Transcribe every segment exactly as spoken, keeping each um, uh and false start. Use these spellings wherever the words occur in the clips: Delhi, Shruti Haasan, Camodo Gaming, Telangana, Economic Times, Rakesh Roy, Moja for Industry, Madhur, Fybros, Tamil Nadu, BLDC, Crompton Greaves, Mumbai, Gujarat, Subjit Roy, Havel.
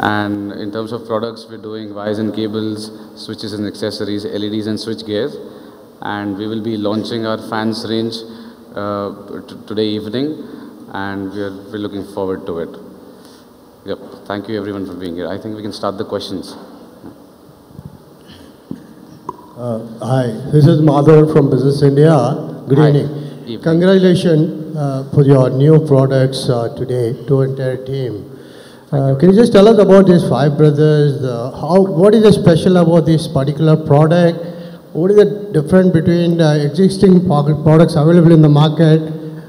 And in terms of products, we're doing wires and cables, switches and accessories, L E Ds and switch gears. And we will be launching our fans range uh, today evening, and we're, we're looking forward to it. Yep. Thank you everyone for being here. I think we can start the questions. Uh, hi, this is Madhur from Business India. Good evening. Evening. Congratulations uh, for your new products uh, today to entire team. Uh, can you just tell us about these five brothers? Uh, how? What is the special about this particular product? What is the difference between the existing products available in the market?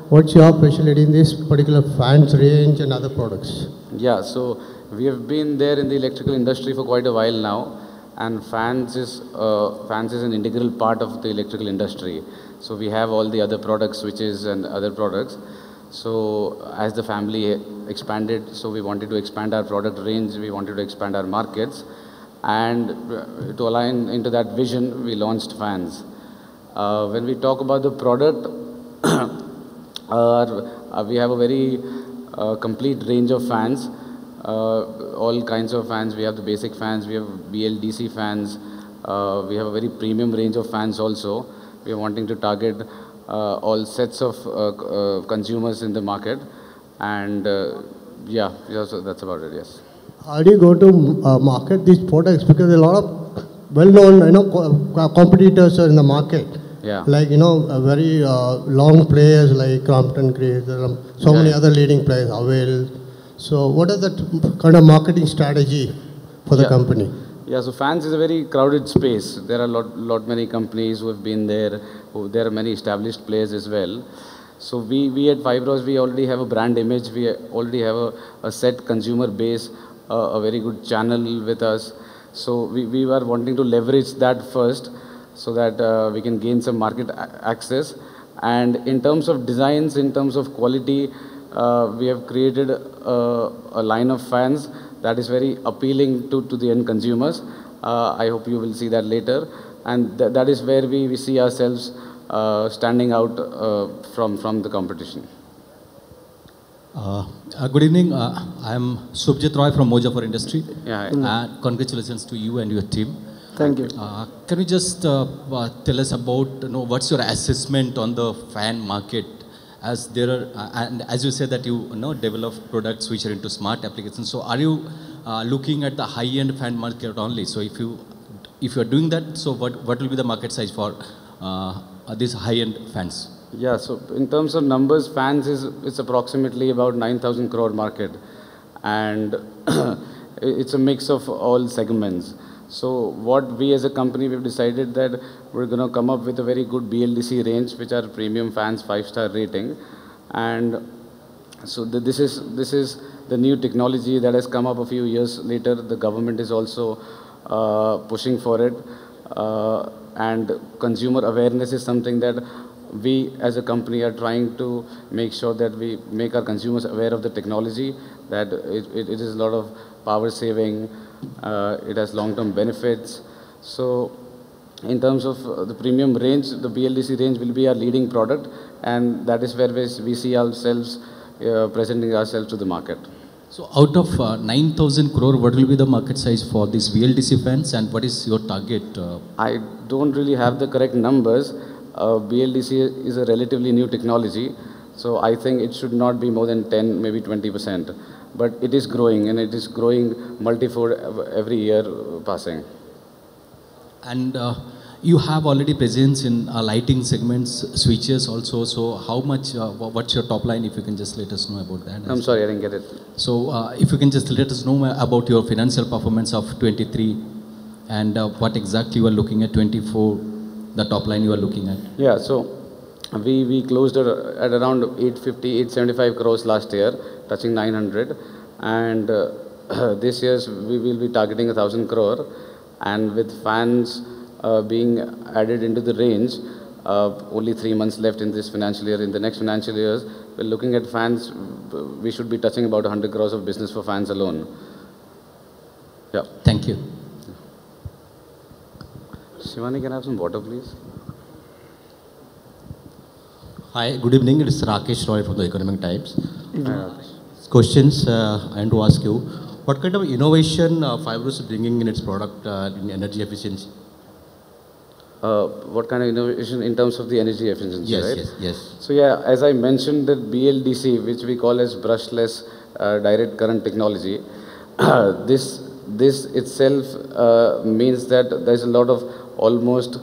What's your specialty in this particular fans range and other products? Yeah, so we have been there in the electrical industry for quite a while now, and fans is uh, fans is an integral part of the electrical industry. So we have all the other products, switches and other products. So as the family expanded, so we wanted to expand our product range, we wanted to expand our markets, and to align into that vision, we launched fans. Uh, when we talk about the product, uh, we have a very uh, complete range of fans, uh, all kinds of fans. We have the basic fans, we have B L D C fans, uh, we have a very premium range of fans also. We are wanting to target Uh, all sets of uh, uh, consumers in the market, and uh, yeah, yeah so that's about it. Yes. How do you go to uh, market these products? Because a lot of well-known, you know, co competitors are in the market. Yeah. Like you know, uh, very uh, long players like Crompton Greaves, so yeah. many other leading players, Havel. So, what is that kind of marketing strategy for the yeah. company? Yeah, so fans is a very crowded space. There are lot, lot many companies who have been there. Who, there are many established players as well. So we, we at Fybros, we already have a brand image. We already have a, a set consumer base, uh, a very good channel with us. So we, we were wanting to leverage that first, so that uh, we can gain some market access. And in terms of designs, in terms of quality, uh, we have created a, a line of fans that is very appealing to, to the end consumers. Uh, I hope you will see that later. And th that is where we, we see ourselves uh, standing out uh, from, from the competition. Uh, uh, good evening. Uh, I am Subjit Roy from Moja for Industry. Yeah, mm. And congratulations to you and your team. Thank you. Uh, can you just uh, uh, tell us about, you know, what's your assessment on the fan market? As there are, uh, and as you said that you, you know, develop products which are into smart applications. So are you uh, looking at the high-end fan market only? So if you if you are doing that, so what what will be the market size for uh, these high-end fans? Yeah. So in terms of numbers, fans is it's approximately about nine thousand crore market, and it's a mix of all segments. So what we as a company, we've decided that we're going to come up with a very good B L D C range, which are premium fans, five-star rating. And so the, this, is, this is the new technology that has come up a few years later. The government is also uh, pushing for it. Uh, and consumer awareness is something that we as a company are trying to make sure that we make our consumers aware of the technology, that it, it, it is a lot of power saving, uh, it has long-term benefits. So in terms of uh, the premium range, the B L D C range will be our leading product, and that is where we see ourselves uh, presenting ourselves to the market. So out of uh, nine thousand crore, what will be the market size for these B L D C fans, and what is your target? Uh? I don't really have the correct numbers. Uh, B L D C is a relatively new technology, so I think it should not be more than ten, maybe twenty percent. But it is growing, and it is growing multifold every year passing. And uh, you have already presence in uh, lighting segments, switches also. So how much, uh, what's your top line, if you can just let us know about that? I'm sorry, I didn't get it. So uh, if you can just let us know about your financial performance of twenty-three, and uh, what exactly you are looking at twenty-four, the top line you are looking at. Yeah, so we, we closed at around eight fifty, eight seventy-five crores last year, touching nine hundred, and uh, this year we will be targeting a thousand crore, and with fans uh, being added into the range, uh, only three months left in this financial year. In the next financial years, we're looking at fans, we should be touching about one hundred crores of business for fans alone. Yeah. Thank you. Shivani, can I have some water, please? Hi, good evening. It is Rakesh Roy from the Economic Times. Mm-hmm. Questions uh, I want to ask you. What kind of innovation uh, Fybros is bringing in its product uh, in energy efficiency? Uh, what kind of innovation in terms of the energy efficiency, yes, right? Yes, yes. So yeah, as I mentioned that B L D C, which we call as brushless uh, direct current technology, this, this itself uh, means that there's a lot of almost,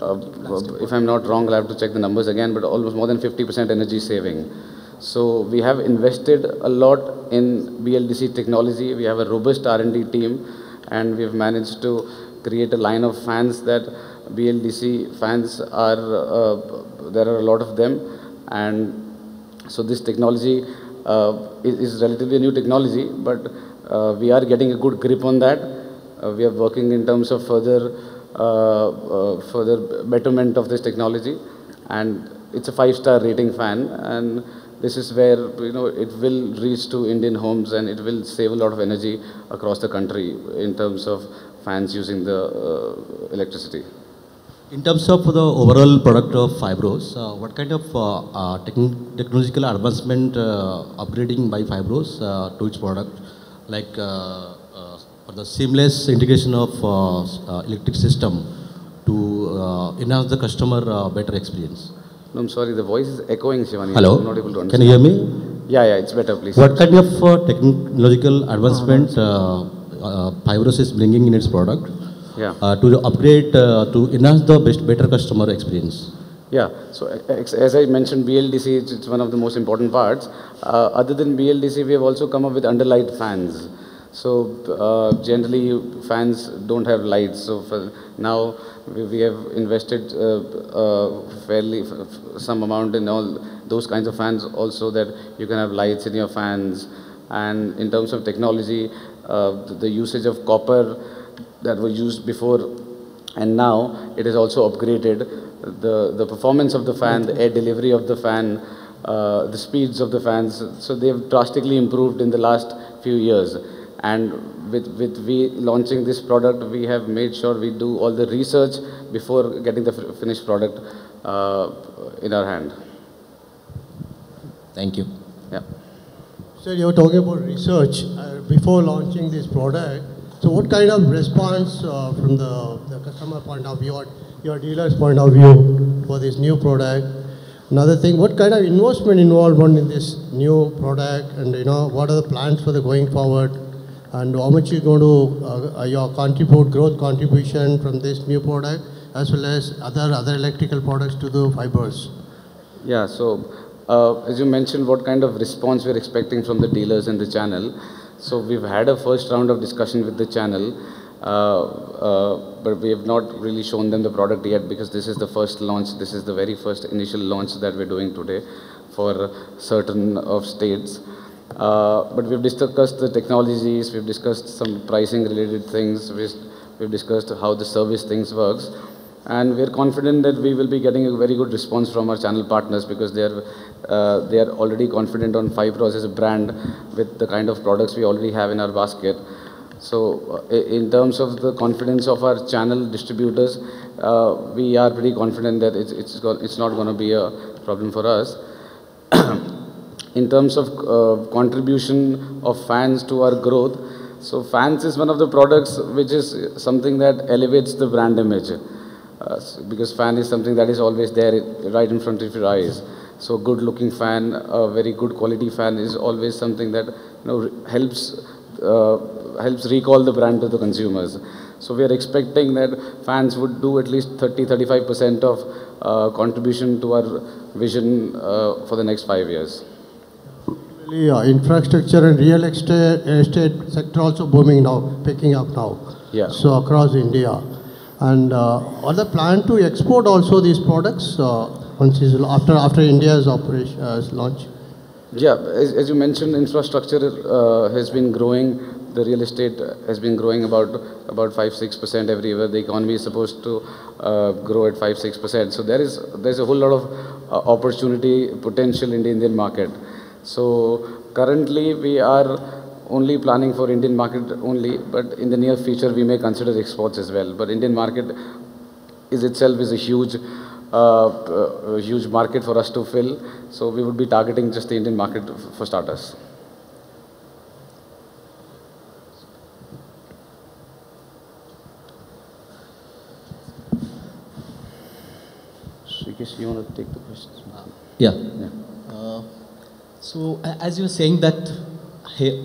uh, if I'm not wrong, I'll have to check the numbers again, but almost more than fifty percent energy saving. So we have invested a lot in B L D C technology. We have a robust R and D team, and we've managed to create a line of fans that B L D C fans are, uh, there are a lot of them. And so this technology uh, is, is relatively a new technology, but uh, we are getting a good grip on that. Uh, we are working in terms of further, uh, uh, further betterment of this technology. And it's a five-star rating fan. And this is where, you know, it will reach to Indian homes, and it will save a lot of energy across the country in terms of fans using the uh, electricity. In terms of the overall product of Fybros, uh, what kind of uh, uh, techn technological advancement uh, upgrading by Fybros uh, to its product, like uh, uh, for the seamless integration of uh, uh, electric system to uh, enhance the customer uh, better experience? No, I'm sorry, the voice is echoing, Shivani. Hello? I'm not able to understand. Can you hear me? Yeah, yeah, it's better, please. What kind of uh, technological advancement uh, uh, Fybros is bringing in its product, yeah, uh, to upgrade, uh, to enhance the best, better customer experience? Yeah, so as I mentioned, B L D C, it's one of the most important parts. Uh, other than B L D C, we have also come up with underlight fans. So uh, generally, fans don't have lights. So for now, we, we have invested uh, uh, fairly f f some amount in all those kinds of fans also, that you can have lights in your fans. And in terms of technology, uh, the, the usage of copper that was used before and now, it is also upgraded. The, the performance of the fan, the air delivery of the fan, uh, the speeds of the fans. So they have drastically improved in the last few years. And with, with we launching this product, we have made sure we do all the research before getting the finished product uh, in our hand. Thank you. Yeah. So you were talking about research uh, before launching this product. So what kind of response uh, from the, the customer point of view, or your dealer's point of view for this new product? Another thing, what kind of investment involved in this new product, and you know, what are the plans for the going forward? And how much you're going to uh, your contribute growth contribution from this new product, as well as other other electrical products to the Fybros? Yeah. So uh, as you mentioned, what kind of response we're expecting from the dealers and the channel? So we've had a first round of discussion with the channel, uh, uh, but we have not really shown them the product yet, because this is the first launch. This is the very first initial launch that we're doing today for certain of states. Uh, but we've discussed the technologies, we've discussed some pricing related things, we've, we've discussed how the service things works, and we're confident that we will be getting a very good response from our channel partners, because they are, uh, they are already confident on Fybros as a brand with the kind of products we already have in our basket. So uh, in terms of the confidence of our channel distributors, uh, we are pretty confident that it's, it's, got, it's not going to be a problem for us. In terms of uh, contribution of fans to our growth, so fans is one of the products which is something that elevates the brand image, uh, because fan is something that is always there right in front of your eyes. So good looking fan, a very good quality fan is always something that, you know, helps, uh, helps recall the brand to the consumers. So we are expecting that fans would do at least thirty to thirty-five percent of uh, contribution to our vision uh, for the next five years. Yeah, infrastructure and real estate, estate sector also booming now, picking up now. Yeah. So across India, and uh, are the plan to export also these products uh, once is after after India's operation uh, launch? Yeah, as, as you mentioned, infrastructure uh, has been growing. The real estate has been growing about about five six percent everywhere. The economy is supposed to uh, grow at five six percent. So there is there's a whole lot of uh, opportunity potential in the Indian market. So currently we are only planning for Indian market only, but in the near future we may consider exports as well. But Indian market is itself is a huge, uh, a huge market for us to fill. So we would be targeting just the Indian market for starters. Rakesh, you want to take the questions? Yeah. yeah. Uh, so, as you were saying that, hey,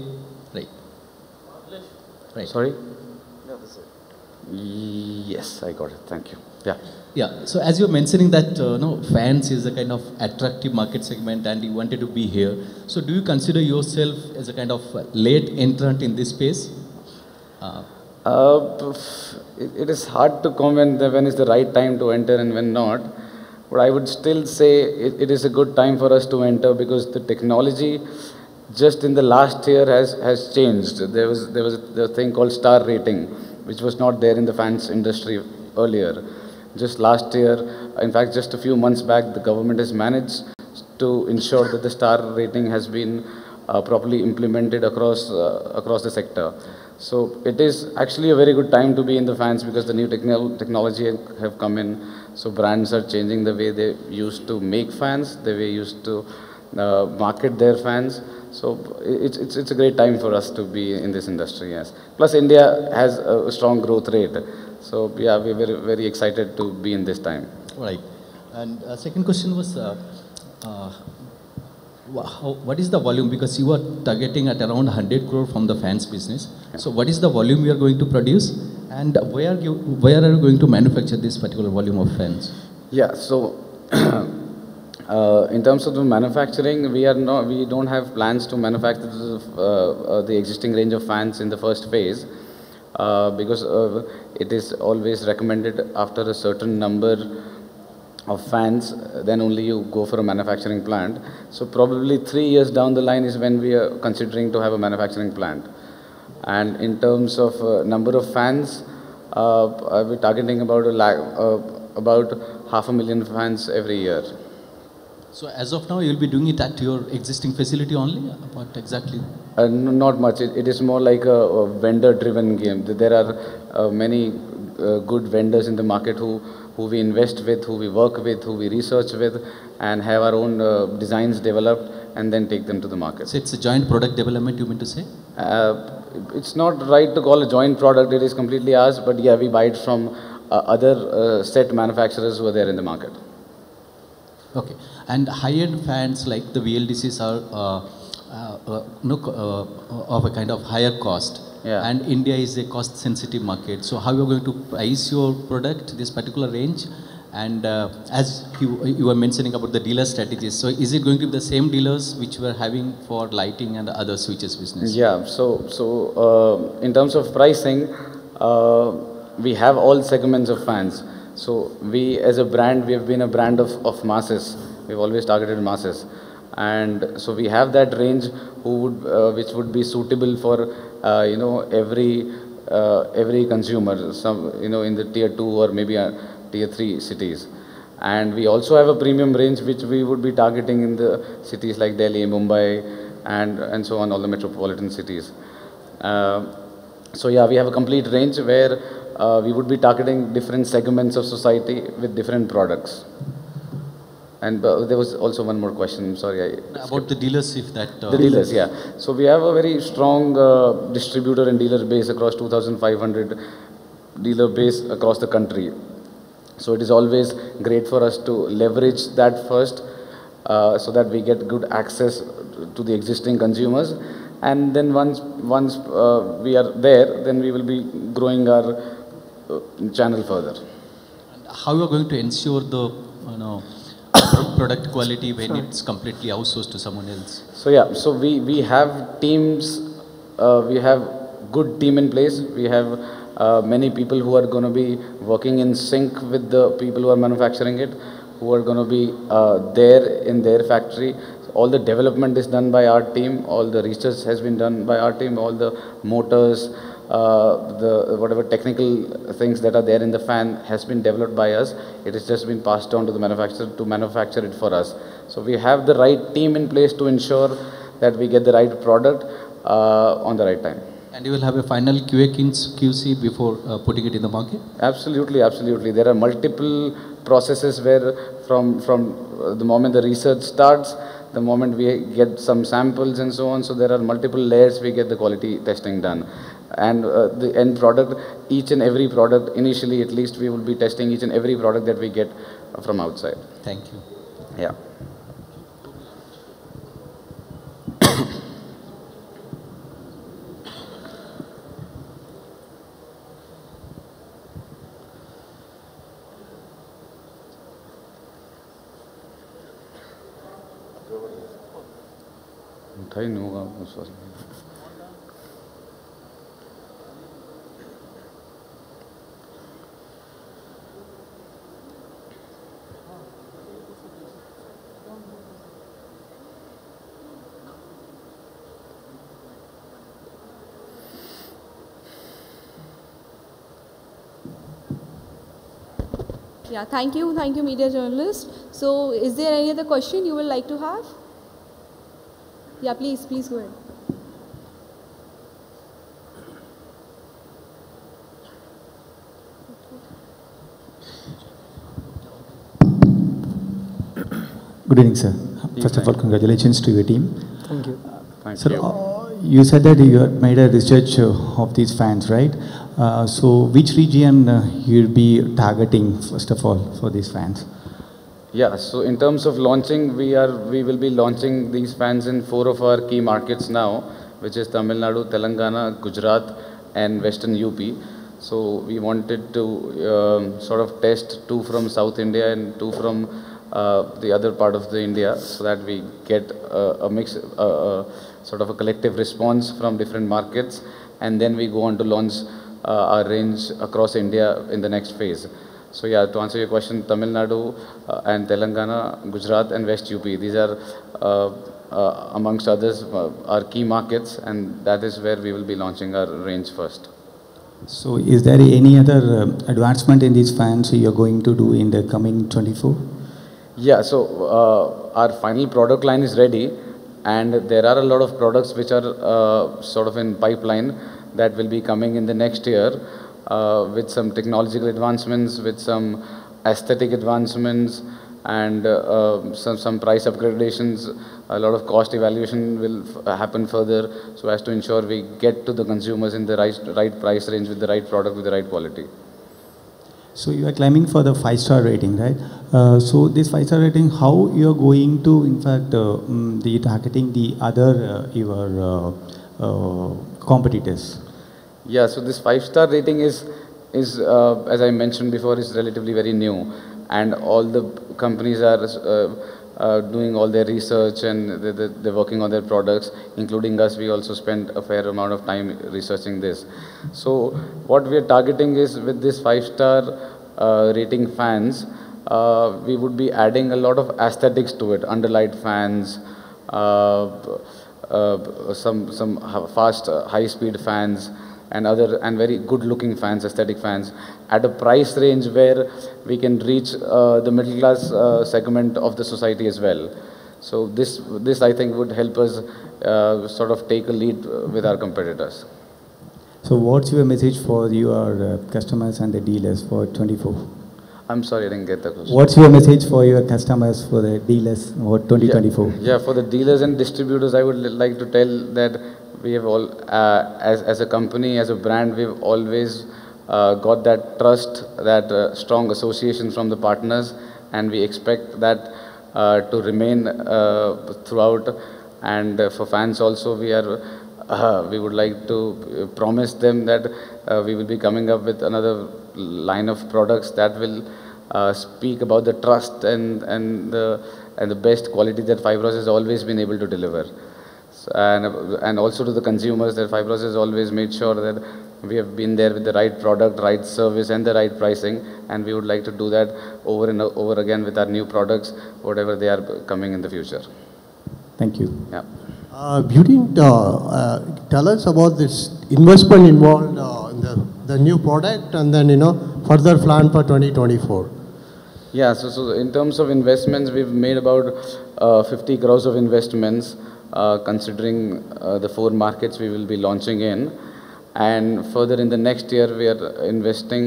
right. Right. Sorry? No, that's it. Yes, I got it. Thank you. Yeah. Yeah. So, as you were mentioning that, uh, no, fans is a kind of attractive market segment and you wanted to be here. So, do you consider yourself as a kind of late entrant in this space? Uh, Uh, it, it is hard to comment when is the right time to enter and when not. But I would still say it, it is a good time for us to enter because the technology just in the last year has, has changed. There was, there was a thing called star rating, which was not there in the fans industry earlier. Just last year, in fact, just a few months back, the government has managed to ensure that the star rating has been uh, properly implemented across, uh, across the sector. So it is actually a very good time to be in the fans because the new techno technology have come in. So brands are changing the way they used to make fans, the way they used to uh, market their fans. So it's, it's, it's a great time for us to be in this industry, yes. Plus India has a strong growth rate. So yeah, we're very, very excited to be in this time. Right. And uh, second question was, uh, uh, How, what is the volume? Because you are targeting at around one hundred crore from the fans business. Okay. So what is the volume you are going to produce, and where you where are you going to manufacture this particular volume of fans? Yeah. So uh, in terms of the manufacturing, we are not we don't have plans to manufacture the, uh, uh, the existing range of fans in the first phase uh, because uh, it is always recommended after a certain number of fans, then only you go for a manufacturing plant. So probably three years down the line is when we are considering to have a manufacturing plant. And in terms of uh, number of fans, uh, we're targeting about a lac uh, about half a million fans every year. So as of now, you'll be doing it at your existing facility only? What exactly? Uh, no, not much. It, it is more like a, a vendor-driven game. There are uh, many uh, good vendors in the market who who we invest with, who we work with, who we research with, and have our own uh, designs developed and then take them to the market. So it's a joint product development, you mean to say? Uh, it's not right to call a joint product, it is completely ours, but yeah, we buy it from uh, other uh, set manufacturers who are there in the market. Okay, and high-end fans like the B L D Cs are uh, uh, uh, of a kind of higher cost. Yeah. And India is a cost-sensitive market. So how are you going to price your product, this particular range? And uh, as you, you were mentioning about the dealer strategies, so is it going to be the same dealers which we are having for lighting and other switches business? Yeah, so, so uh, in terms of pricing, uh, we have all segments of fans. So we as a brand, we have been a brand of, of masses. We've always targeted masses. And so we have that range who would, uh, which would be suitable for uh, you know every uh, every consumer, some you know in the tier two or maybe uh, tier three cities, and we also have a premium range which we would be targeting in the cities like Delhi, Mumbai, and and so on, all the metropolitan cities. Uh, so yeah, we have a complete range where uh, we would be targeting different segments of society with different products. And uh, there was also one more question, I'm sorry. I About skipped. the dealers, if that... Uh, the dealers, yeah. So we have a very strong uh, distributor and dealer base across two thousand five hundred dealer base across the country. So it is always great for us to leverage that first uh, so that we get good access to the existing consumers. And then once, once uh, we are there, then we will be growing our uh, channel further. And how are you going to ensure the... You know, product quality when it's completely outsourced to someone else? So yeah, so we, we have teams, uh, we have good team in place, we have uh, many people who are going to be working in sync with the people who are manufacturing it, who are going to be uh, there in their factory. So all the development is done by our team, all the research has been done by our team, all the motors, Uh, the whatever technical things that are there in the fan has been developed by us. It has just been passed on to the manufacturer to manufacture it for us. So we have the right team in place to ensure that we get the right product uh, on the right time. And you will have a final Q A Q C before uh, putting it in the market? Absolutely, absolutely. There are multiple processes where from, from the moment the research starts, the moment we get some samples and so on, so there are multiple layers we get the quality testing done. And uh, the end product, each and every product, initially at least we will be testing each and every product that we get from outside. Thank you. Yeah. I know I'm sorry. Yeah, thank you, thank you, media journalist. So, is there any other question you would like to have? Yeah, please, please go ahead. Good evening, sir. First of all, congratulations to your team. Thank you. Uh, Thank sir, you. Uh, you said that you had made a research uh, of these fans, right? Uh, so, which region uh, you'll be targeting, first of all, for these fans? Yeah, so in terms of launching, we are we will be launching these fans in four of our key markets now, which is Tamil Nadu, Telangana, Gujarat, and Western U P. So we wanted to um, sort of test two from South India and two from uh, the other part of the India, so that we get uh, a mix, uh, uh, sort of a collective response from different markets, and then we go on to launch uh, our range across India in the next phase. So yeah, to answer your question, Tamil Nadu uh, and Telangana, Gujarat and West U P, these are uh, uh, amongst others uh, our key markets, and that is where we will be launching our range first. So is there any other uh, advancement in these fans you're going to do in the coming twenty-four? Yeah, so uh, our final product line is ready, and there are a lot of products which are uh, sort of in pipeline that will be coming in the next year. Uh, with some technological advancements, with some aesthetic advancements, and uh, uh, some, some price upgradations, a lot of cost evaluation will f happen further, so as to ensure we get to the consumers in the right, right price range, with the right product, with the right quality. So you are claiming for the five-star rating, right? Uh, so this five-star rating, how you are going to, in fact, uh, um, the targeting the other, uh, your uh, uh, competitors? Yeah, so this five-star rating is, is uh, as I mentioned before, is relatively very new, and all the companies are uh, uh, doing all their research, and they're, they're working on their products, including us. We also spent a fair amount of time researching this. So what we are targeting is, with this five-star uh, rating fans, uh, we would be adding a lot of aesthetics to it, underlight fans, uh, uh, some, some fast, uh, high-speed fans, and other and very good-looking fans, aesthetic fans, at a price range where we can reach uh, the middle-class uh, segment of the society as well. So this, this I think would help us uh, sort of take a lead with our competitors. So what's your message for your uh, customers and the dealers for twenty-four? I'm sorry, I didn't get the question. What's your message for your customers, for the dealers, for twenty twenty-four? Yeah, yeah, for the dealers and distributors, I would like to tell that we have all, uh, as, as a company, as a brand, we've always uh, got that trust, that uh, strong association from the partners, and we expect that uh, to remain uh, throughout. And uh, for fans also, we are, uh, we would like to promise them that uh, we will be coming up with another line of products that will uh, speak about the trust and, and, the, and the best quality that Fybros has always been able to deliver. And, and also to the consumers, that Fybros has always made sure that we have been there with the right product, right service, and the right pricing, and we would like to do that over and over again with our new products, whatever they are coming in the future. Thank you. Yeah. Uh, you didn't uh, uh, tell us about this investment involved uh, in the, the new product, and then, you know, further plan for twenty twenty-four. Yeah, so, so in terms of investments, we've made about uh, fifty crores of investments, Uh, considering uh, the four markets we will be launching in, and further in the next year we are investing,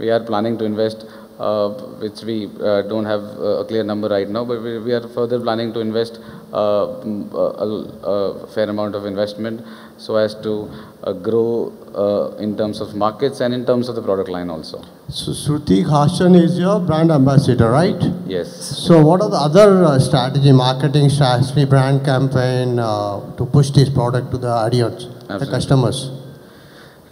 we are planning to invest uh, which we uh, don't have a clear number right now, but we, we are further planning to invest uh, a, a fair amount of investment so as to uh, grow uh, in terms of markets and in terms of the product line also. So Shruti Haasan is your brand ambassador, right? Yes. So what are the other uh, strategy, marketing strategy, brand campaign uh, to push this product to the audience, Absolutely. the customers?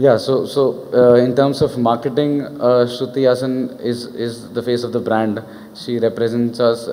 Yeah, so so uh, in terms of marketing, uh, Shruti Haasan is, is the face of the brand. She represents us uh,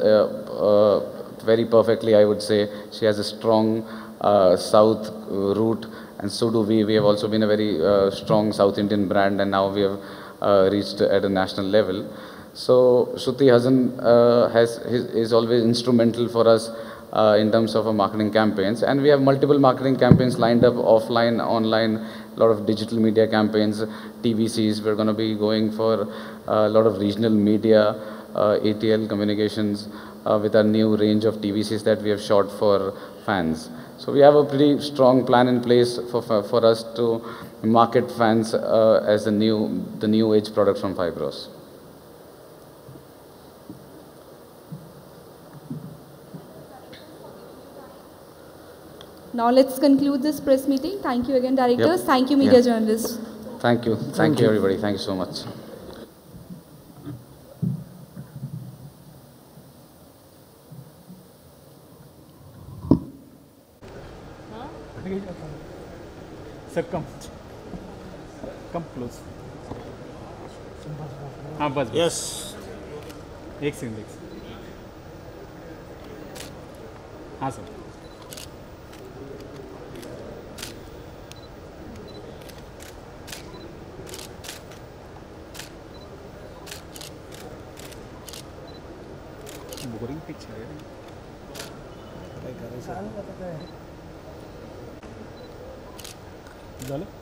uh, very perfectly, I would say. She has a strong uh, South root, and so do we. We have also been a very uh, strong South Indian brand, and now we have uh, reached at a national level. So Shruti Haasan uh, has, is always instrumental for us uh, in terms of our marketing campaigns. And we have multiple marketing campaigns lined up, offline, online, a lot of digital media campaigns, T V Cs. We're going to be going for a lot of regional media, uh, A T L communications uh, with our new range of T V Cs that we have shot for fans. So we have a pretty strong plan in place for, for, for us to market fans uh, as the new, the new age product from Fybros. Now let's conclude this press meeting. Thank you again, directors. Yep. Thank you, media yep. journalists. Thank you. Thank, Thank you, everybody. Thank you so much. Sir, come. Come close. Yes. Yes, sir. Yes, sir. Boring pitch है भाई करे साल पता है चलो चलो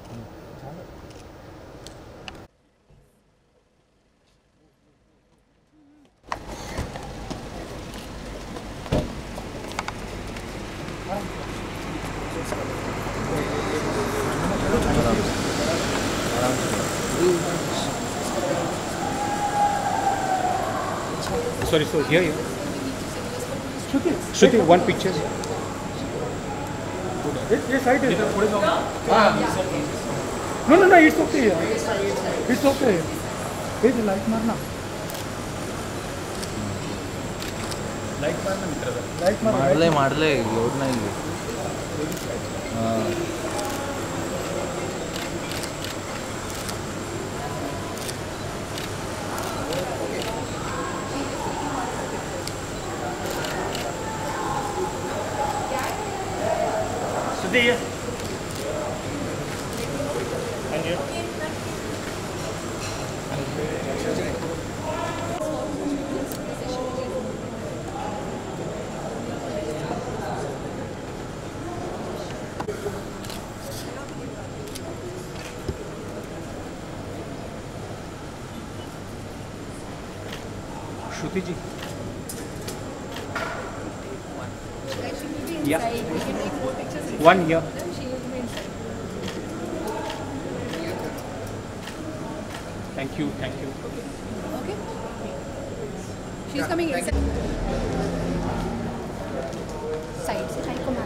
Sorry, so here you Shruti, one picture. Yes, yes, I did. No, no, no, it's okay. It's okay. It's light marna. Light marna, mitra. Light marna. Madle, madle, load na inge. Yes. And you? Shruti ji. Yeah. One here. Thank you, thank you. Okay. She's coming inside. Side, side.